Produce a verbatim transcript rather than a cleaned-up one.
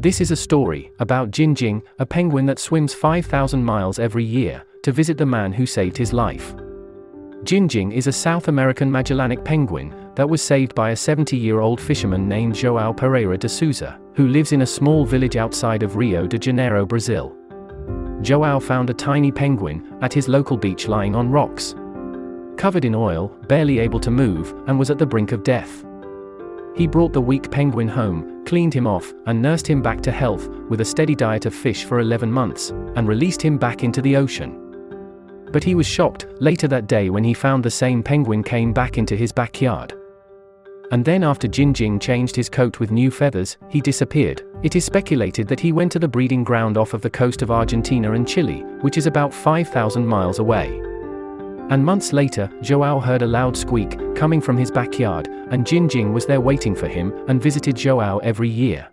This is a story about Jinjing, a penguin that swims five thousand miles every year to visit the man who saved his life. Jinjing is a South American Magellanic penguin that was saved by a seventy-year-old fisherman named Joao Pereira de Souza, who lives in a small village outside of Rio de Janeiro, Brazil. Joao found a tiny penguin at his local beach lying on rocks, covered in oil, barely able to move, and was at the brink of death. He brought the weak penguin home, cleaned him off, and nursed him back to health, with a steady diet of fish for eleven months, and released him back into the ocean. But he was shocked later that day when he found the same penguin came back into his backyard. And then, after Jinjing changed his coat with new feathers, he disappeared. It is speculated that he went to the breeding ground off of the coast of Argentina and Chile, which is about five thousand miles away. And months later, Joao heard a loud squeak coming from his backyard, and Jinjing was there waiting for him and visited Joao every year.